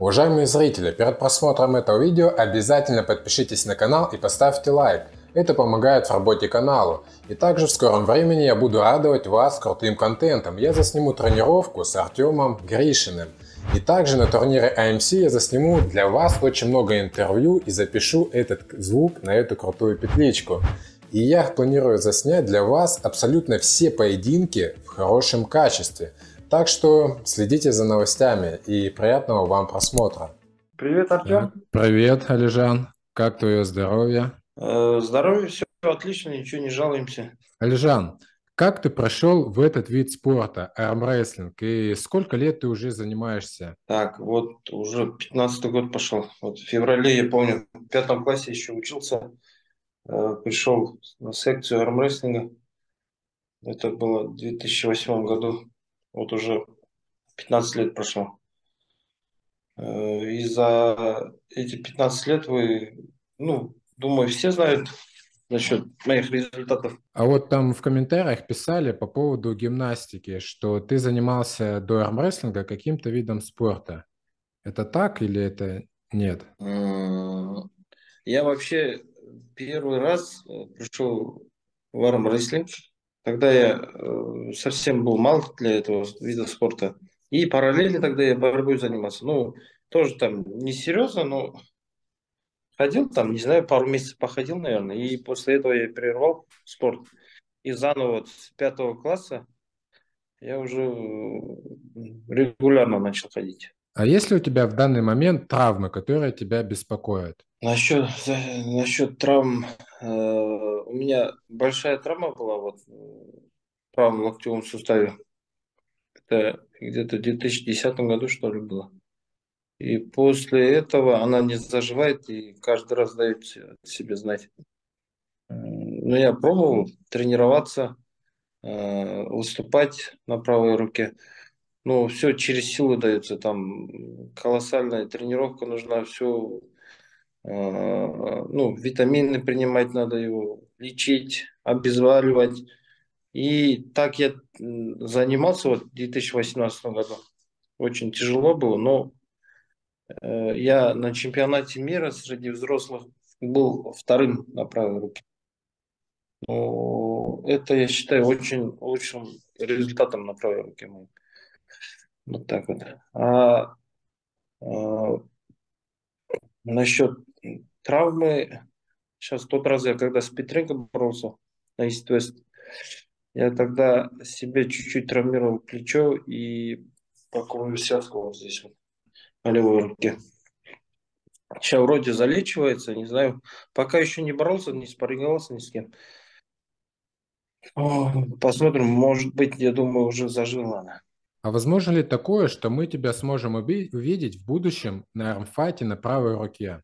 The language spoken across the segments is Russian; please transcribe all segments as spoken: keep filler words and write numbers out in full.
Уважаемые зрители, перед просмотром этого видео обязательно подпишитесь на канал и поставьте лайк. Это помогает в работе канала. И также в скором времени я буду радовать вас крутым контентом. Я засниму тренировку с Артемом Гришиным. И также на турнире эй эм си я засниму для вас очень много интервью и запишу этот звук на эту крутую петличку. И я планирую заснять для вас абсолютно все поединки в хорошем качестве. Так что следите за новостями и приятного вам просмотра. Привет, Артем. Привет, Алижан. Как твое здоровье? Здоровье, все отлично, ничего не жалуемся. Алижан, как ты прошел в этот вид спорта, армрестлинг, и сколько лет ты уже занимаешься? Так, вот уже пятнадцатый год пошел. Вот в феврале, я помню, в пятом классе еще учился. Пришел на секцию армрестлинга. Это было в две тысячи восьмом году. Вот уже пятнадцать лет прошло. И за эти пятнадцать лет вы, ну, думаю, все знают насчет моих результатов. А вот там в комментариях писали по поводу гимнастики, что ты занимался до армрестлинга каким-то видом спорта. Это так или это нет? Я вообще первый раз пришел в армрестлинг. Тогда я совсем был мал для этого вида спорта. И параллельно тогда я борьбой занимался. Ну, тоже там не серьезно, но ходил там, не знаю, пару месяцев походил, наверное. И после этого я прервал спорт. И заново с пятого класса я уже регулярно начал ходить. А есть ли у тебя в данный момент травмы, которые тебя беспокоят? Насчет, насчет травм. Э, у меня большая травма была вот, в правом локтевом суставе. Это где-то в две тысячи десятом году, что ли, было. И после этого она не заживает и каждый раз дает себе знать. Но я пробовал тренироваться, э, выступать на правой руке. Но все через силу дается. Там колоссальная тренировка нужна, все. Ну, витамины принимать надо, его лечить, обезваливать. И так я занимался вот в две тысячи восемнадцатом году. Очень тяжело было, но я на чемпионате мира среди взрослых был вторым на правой руке. Но это, я считаю, очень лучшим результатом на правой руке. Вот так вот. А, а насчет травмы, сейчас тот раз я когда с Петренко боролся на ИС двадцать семь, я тогда себе чуть-чуть травмировал плечо и боковую связку вот здесь вот, на левой руке. Сейчас вроде залечивается, не знаю, пока еще не боролся, не спарринговался ни с кем. Посмотрим, может быть, я думаю, уже зажила она. А возможно ли такое, что мы тебя сможем увидеть в будущем на армфайте на правой руке,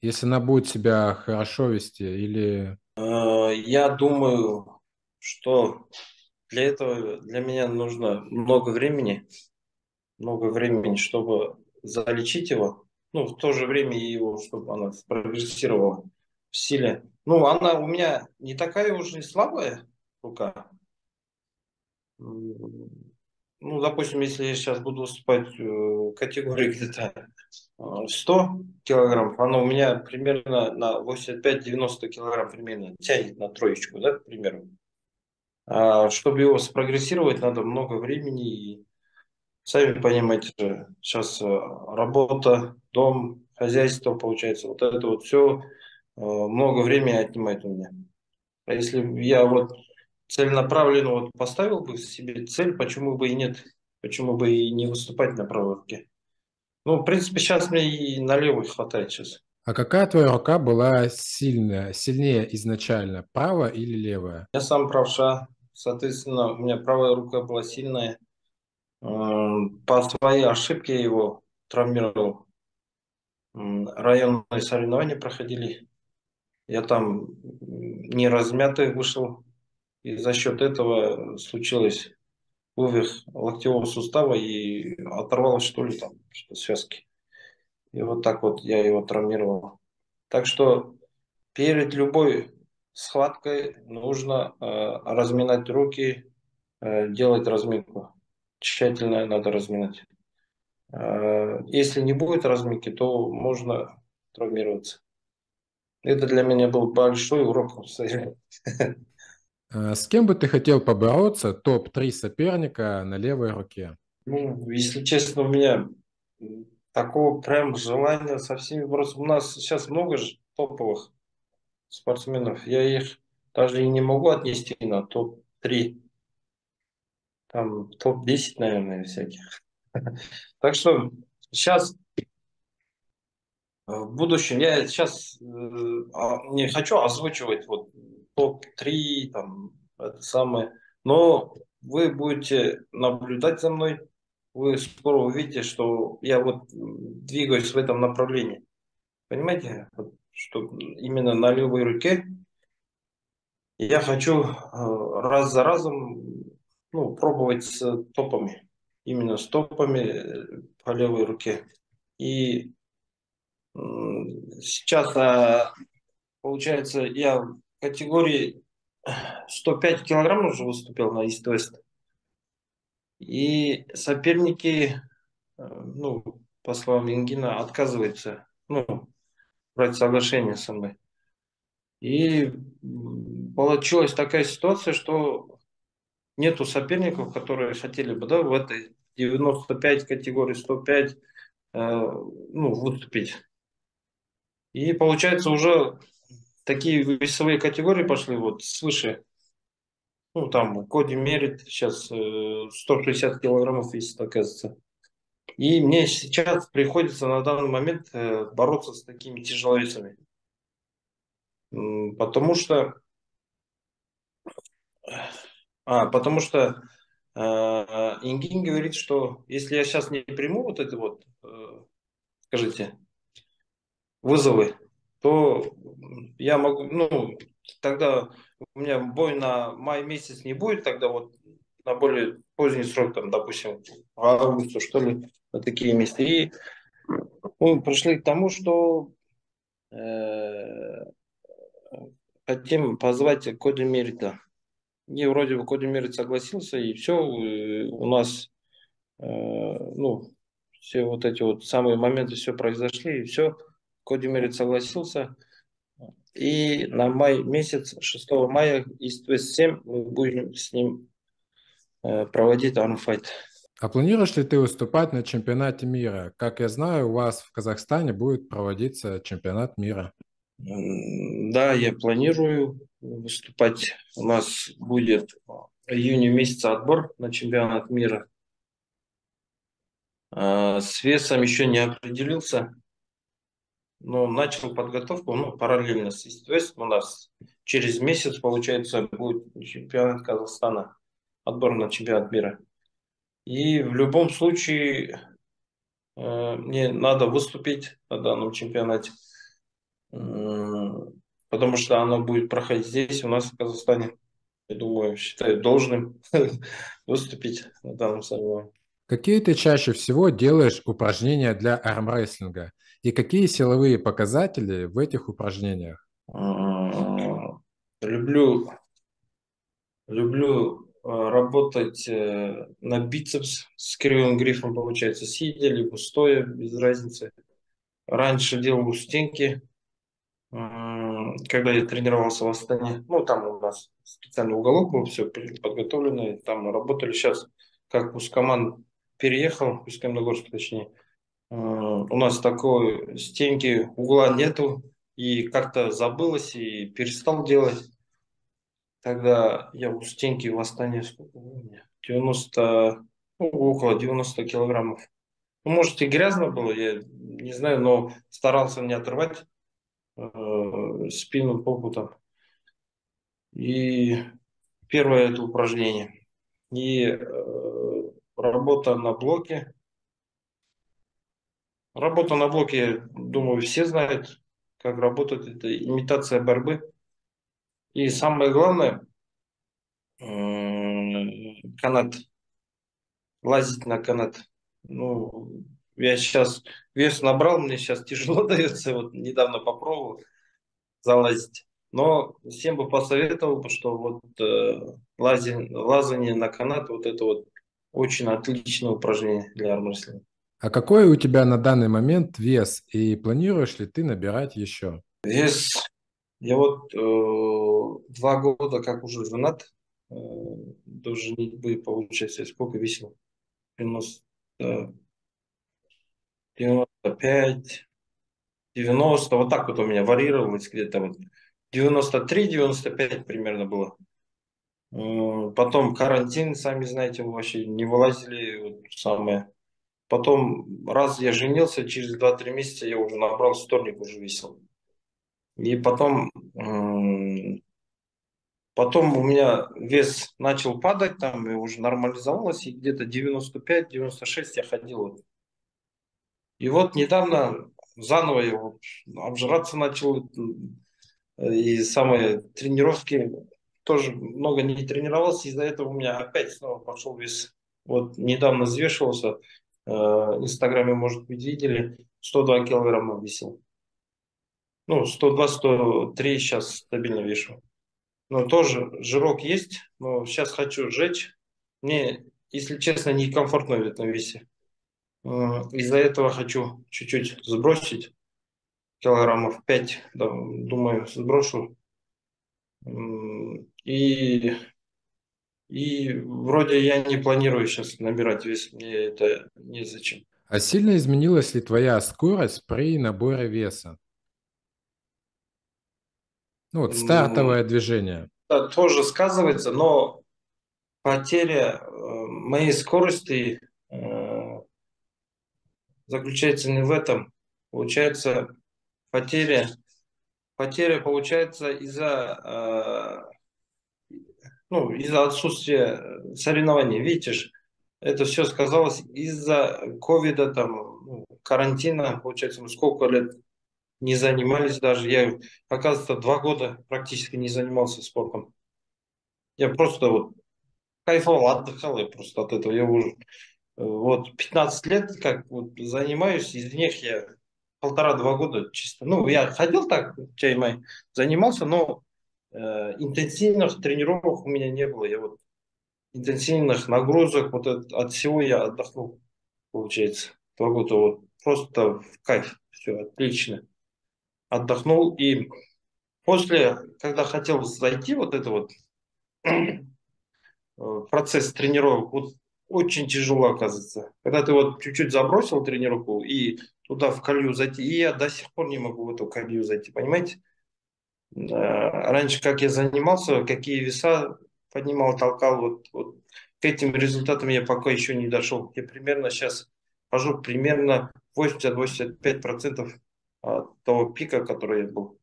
если она будет себя хорошо вести? Или... Я думаю, что для этого для меня нужно много времени, много времени, чтобы залечить его, ну, в то же время его, чтобы она прогрессировала в силе. Ну, она у меня не такая уже и слабая рука. Ну, допустим, если я сейчас буду выступать в категории где-то сто килограмм, она у меня примерно на восемьдесят пять — девяносто килограмм примерно тянет на троечку, да, к примеру. А чтобы его спрогрессировать, надо много времени. И, сами понимаете, сейчас работа, дом, хозяйство, получается, вот это вот все много времени отнимает у меня. А если я вот целенаправленно вот поставил бы себе цель, почему бы и нет, почему бы и не выступать на правой руке. Ну, в принципе, сейчас мне и на левой хватает сейчас. А какая твоя рука была сильная, сильнее изначально, правая или левая? Я сам правша, соответственно, у меня правая рука была сильная. По своей ошибке я его травмировал. Районные соревнования проходили. Я там не размятый вышел. И за счет этого случилось вывих локтевого сустава и оторвалось, что ли, там связки. И вот так вот я его травмировал. Так что перед любой схваткой нужно э, разминать руки, э, делать разминку. Тщательно надо разминать. Если не будет разминки, то можно травмироваться. Это для меня был большой урок. С кем бы ты хотел побороться? топ три соперника на левой руке. Ну, если честно, у меня такого прям желания со всеми бороться. У нас сейчас много же топовых спортсменов. Я их даже и не могу отнести на топ три. Там топ десять, наверное, всяких. Так что сейчас, в будущем, я сейчас э, не хочу озвучивать вот топ три, там, это самое, но вы будете наблюдать за мной, вы скоро увидите, что я вот двигаюсь в этом направлении. Понимаете, вот, что именно на левой руке я хочу э, раз за разом ну, пробовать с топами. Именно с топами по левой руке. И сейчас, получается, я в категории сто пять килограмм уже выступил на ИС двадцать семь. И соперники, ну, по словам Ингина, отказываются ну, брать соглашение со мной. И получилась такая ситуация, что нету соперников, которые хотели бы, да, в этой девяносто пять категории, сто пять, э, ну, выступить. И получается уже такие весовые категории пошли, вот, свыше, ну, там, Коди Меррит сейчас э, сто шестьдесят килограммов весит, оказывается. И мне сейчас приходится на данный момент э, бороться с такими тяжеловесами. Потому что... А, потому что э, Ингин говорит, что если я сейчас не приму вот это вот, э, скажите, вызовы, то я могу, ну, тогда у меня бой на май месяц не будет, тогда вот на более поздний срок, там, допустим, в августе, что ли, на такие места. И мы пришли к тому, что э, хотим позвать Коди Меррита. И вроде бы Коди Меррит согласился, и все, у нас, э, ну, все вот эти вот самые моменты, все произошли, и все, Коди Меррит согласился. И на май месяц, шестого мая, ИС двадцать семь, мы будем с ним э, проводить армфайт. А планируешь ли ты выступать на чемпионате мира? Как я знаю, у вас в Казахстане будет проводиться чемпионат мира. Да, я планирую выступать. У нас будет в июне месяце отбор на чемпионат мира. С весом еще не определился, но начал подготовку, ну, параллельно с ИС двадцать семь. У нас через месяц, получается, будет чемпионат Казахстана, отбор на чемпионат мира. И в любом случае мне надо выступить на данном чемпионате. Потому что оно будет проходить здесь, у нас в Казахстане. Я думаю, считаю должным выступить на данном соревновании. Какие ты чаще всего делаешь упражнения для армрестлинга? И какие силовые показатели в этих упражнениях? Люблю, люблю работать на бицепс с кривым грифом, получается, сидя, либо стоя, без разницы. Раньше делал стенки, когда я тренировался в Астане. Ну, там у нас специальный уголок был, все подготовлено, там работали. Сейчас, как Пускоман переехал, Пускомногорск точнее, у нас такой стенки, угла нету, и как-то забылось, и перестал делать. Тогда я у стенки в Астане, сколько у меня, девяносто, ну, около девяноста килограммов. Ну, может, и грязно было, я не знаю, но старался не отрывать спину, попу там. И первое это упражнение. И э, работа на блоке. Работа на блоке, я думаю, все знают, как работать. Это имитация борьбы. И самое главное, э, канат. Лазить на канат. Ну, я сейчас вес набрал, мне сейчас тяжело дается, вот недавно попробовал залазить. Но всем бы посоветовал, что вот э, лазень, лазание на канат, вот это вот очень отличное упражнение для армрестлинга. А какой у тебя на данный момент вес и планируешь ли ты набирать еще? Вес. Я вот э, два года как уже женат, э, до женитьбы, получается, сколько весил? девяносто, девяносто пять, девяносто, вот так вот у меня варьировалось где-то вот. девяносто три - девяносто пять примерно было. Потом карантин, сами знаете, вообще не вылазили, вот самое. Потом раз я женился, через два-три месяца я уже набрал сторник, уже весил. И потом, потом у меня вес начал падать, там и уже нормализовалось, и где-то девяносто пять - девяносто шесть я ходил. И вот недавно заново я вот обжираться начал, и самые тренировки... Тоже много не тренировался, из-за этого у меня опять снова пошел вес. Вот недавно взвешивался, э, в Инстаграме, может быть, видели, сто два килограмма весил. Ну, сто два - сто три сейчас стабильно вешу. Но тоже жирок есть, но сейчас хочу сжечь. Мне, если честно, некомфортно в этом весе. Э, из-за этого хочу чуть-чуть сбросить, килограммов пять, да, думаю, сброшу. И, и вроде я не планирую сейчас набирать вес, мне это незачем. А сильно изменилась ли твоя скорость при наборе веса? Ну, вот стартовое ну, движение. Да, тоже сказывается, но потеря э, моей скорости э, заключается не в этом. Получается, потеря... Потеря получается из-за э, ну, из-за отсутствия соревнований. Видишь, это все сказалось из-за ковида, там, карантина. Получается, мы сколько лет не занимались даже. Я, оказывается, два года практически не занимался спортом. Я просто вот кайфовал, отдыхал я просто от этого. Я уже вот пятнадцать лет как вот занимаюсь, из них я... полтора-два года чисто. Ну, я ходил так, чаймай, занимался, но э, интенсивных тренировок у меня не было. Я вот интенсивных нагрузок, вот от, от всего я отдохнул, получается. Два года вот просто в кайф, все отлично. Отдохнул, и после, когда хотел зайти, вот это вот процесс тренировок, вот очень тяжело оказывается. Когда ты вот чуть-чуть забросил тренировку и туда в колью зайти, и я до сих пор не могу в эту колью зайти, понимаете? Раньше, как я занимался, какие веса поднимал, толкал, вот, вот к этим результатам я пока еще не дошел. Я примерно сейчас хожу примерно восемьдесят - восемьдесят пять процентов от того пика, который я был.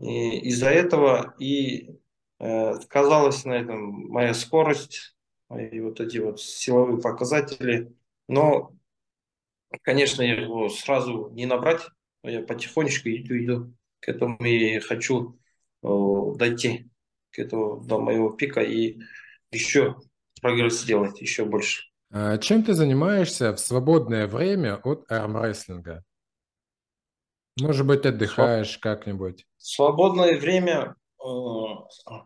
И из-за этого и э, сказалась на этом моя скорость, и вот эти вот силовые показатели. Но, конечно, его сразу не набрать, но я потихонечку иду, иду к этому и хочу э, дойти к этому, до моего пика и еще прогресс сделать, еще больше. А чем ты занимаешься в свободное время от армрестлинга? Может быть, отдыхаешь Своб... как-нибудь? Свободное время, э,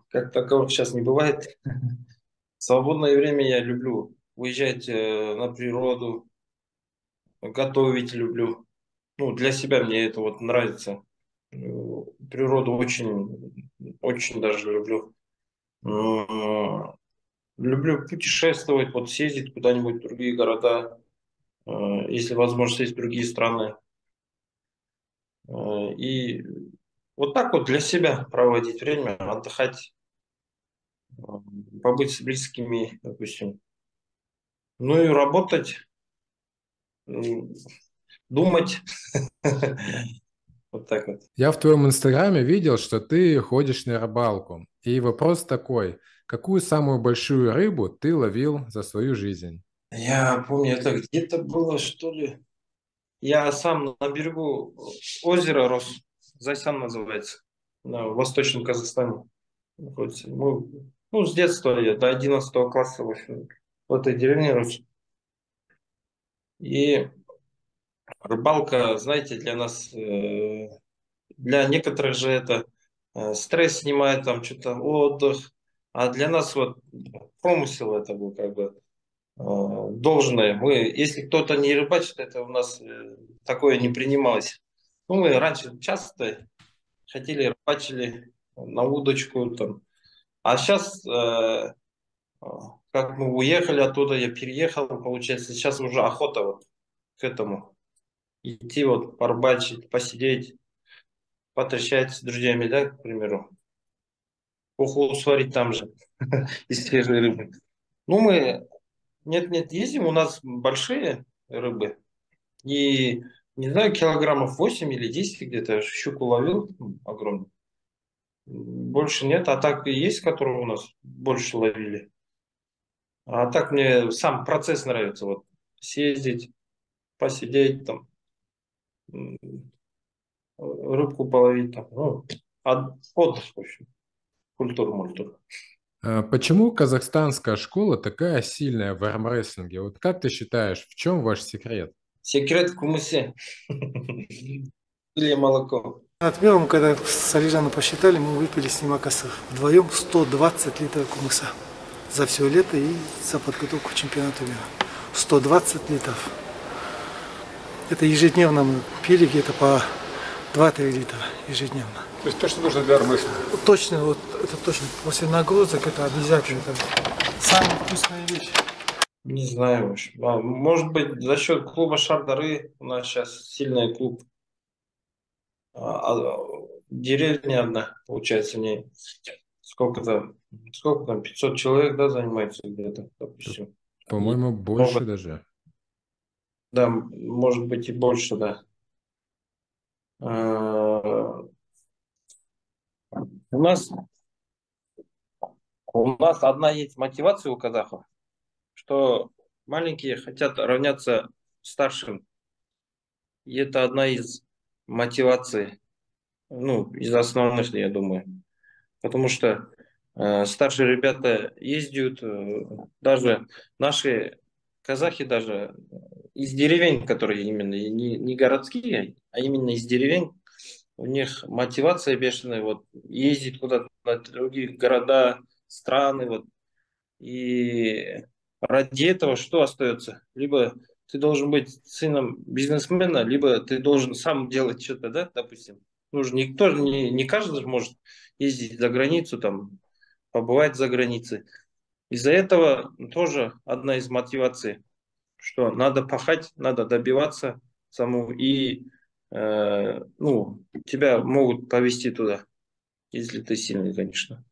как такового сейчас не бывает. В свободное время я люблю уезжать э, на природу, готовить люблю. Ну, для себя мне это вот нравится. Природу очень, очень даже люблю. Э, люблю путешествовать, вот съездить куда-нибудь в другие города, э, если возможно, есть другие страны. Э, и вот так вот для себя проводить время, отдыхать. Побыть с близкими, допустим. Ну и работать, думать. Вот так вот. Я в твоем инстаграме видел, что ты ходишь на рыбалку. И вопрос такой, какую самую большую рыбу ты ловил за свою жизнь? Я помню, это где-то было, что ли. Я сам на берегу озера Зайсан называется, в Восточном Казахстане. Мы, ну, с детства я до одиннадцатого класса в, общем, в этой деревне рос. И рыбалка, знаете, для нас, э, для некоторых же это э, стресс снимает, там что-то отдых, а для нас вот промысел это был как бы. должное. Мы, если кто-то не рыбачит, это у нас такое не принималось. Ну, мы раньше часто хотели, рыбачили на удочку там. А сейчас, э, как мы уехали оттуда, я переехал, получается, сейчас уже охота вот к этому. Идти вот порыбачить, посидеть, потрещать с друзьями, да, к примеру. Уху сварить там же из свежей рыбы. Ну, мы нет-нет ездим, у нас большие рыбы. И, не знаю, килограммов восемь или десять где-то щуку ловил огромный. Больше нет, а так и есть, которые у нас больше ловили. А так мне сам процесс нравится. Вот съездить, посидеть там, рыбку половить там. Ну, отдых, в общем. Культура-мультура. Почему казахстанская школа такая сильная в армрестлинге? Вот как ты считаешь, в чем ваш секрет? Секрет в кумысе. Или молоко. Отмером, когда с Алижаном посчитали, мы выпили с ним акасов. Вдвоем сто двадцать литров кумыса за все лето и за подготовку к чемпионату мира. сто двадцать литров. Это ежедневно мы пили где-то по два-три литра ежедневно. То есть то, что нужно для армрестлинга? Точно, вот это точно. После нагрузок это обязательно. Самая вкусная вещь. Не знаю, в общем. Может быть, за счет клуба Шардары, у нас сейчас сильный клуб. Деревня одна, получается, не сколько там, сколько там, пятьсот человек, да, занимается где-то, допустим. По-моему, больше может, даже. Да, может быть и больше, да. У нас, у нас одна есть мотивация у казахов, что маленькие хотят равняться старшим. И это одна из мотиваций, ну, из основных, я думаю. Потому что э, старшие ребята ездят, э, даже наши казахи, даже из деревень, которые именно, не, не городские, а именно из деревень, у них мотивация бешеная, вот, ездить куда-то на другие города, страны, вот, и ради этого что остается? Либо ты должен быть сыном бизнесмена, либо ты должен сам делать что-то, да, допустим. Ну, никто, не, не каждый может ездить за границу, там, побывать за границей. Из-за этого тоже одна из мотиваций, что надо пахать, надо добиваться самому и... Э, ну, тебя могут повезти туда, если ты сильный, конечно.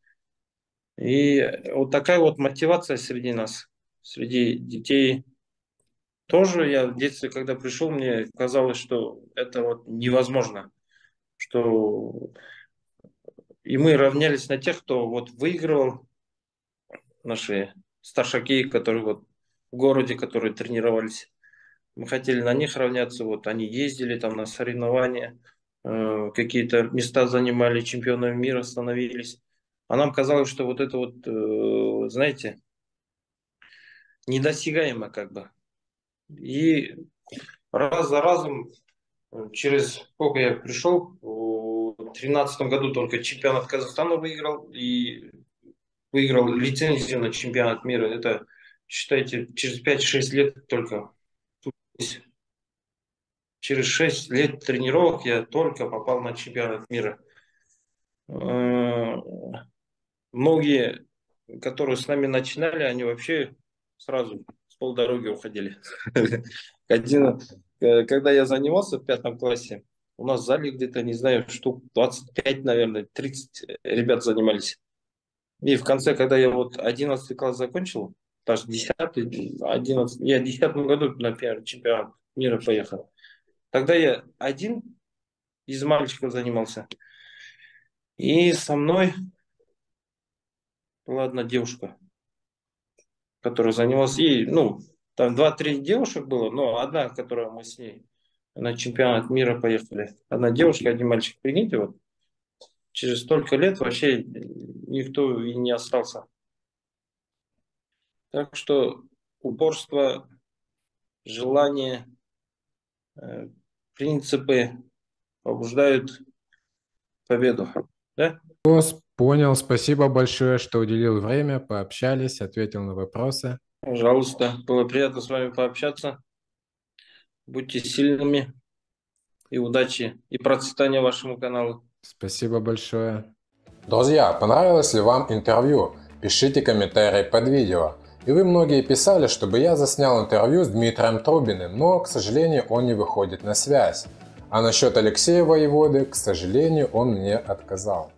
И вот такая вот мотивация среди нас, среди детей. Тоже я в детстве, когда пришел, мне казалось, что это вот невозможно, что и мы равнялись на тех, кто вот выигрывал, наши старшаки, которые вот в городе, которые тренировались. Мы хотели на них равняться, вот они ездили там на соревнования, э, какие-то места занимали, чемпионами мира становились. А нам казалось, что вот это вот, э, знаете, недосягаемо как бы. И раз за разом, через сколько я пришел, в две тысячи тринадцатом году только чемпионат Казахстана выиграл и выиграл лицензию на чемпионат мира. Это, считайте, через пять-шесть лет только. Через шесть лет тренировок я только попал на чемпионат мира. Многие, которые с нами начинали, они вообще сразу с полдороги уходили. Один, когда я занимался в пятом классе, у нас в зале где-то, не знаю, штук двадцать пять, наверное, тридцать ребят занимались. И в конце, когда я вот одиннадцатый класс закончил, даже десятый, одиннадцатый, я в десятом году на первый чемпионат мира поехал. Тогда я один из мальчиков занимался. И со мной была одна девушка, которая занималась. И, ну, там два-три девушек было, но одна, которую мы с ней на чемпионат мира поехали. Одна девушка, один мальчик. Прикиньте, вот через столько лет вообще никто и не остался. Так что упорство, желание, принципы побуждают победу. Да? Понял, спасибо большое, что уделил время, пообщались, ответил на вопросы. Пожалуйста, было приятно с вами пообщаться. Будьте сильными и удачи, и процветания вашему каналу. Спасибо большое. Друзья, понравилось ли вам интервью? Пишите комментарии под видео. И вы многие писали, чтобы я заснял интервью с Дмитрием Трубиным, но, к сожалению, он не выходит на связь. А насчет Алексея Воеводы, к сожалению, он мне отказал.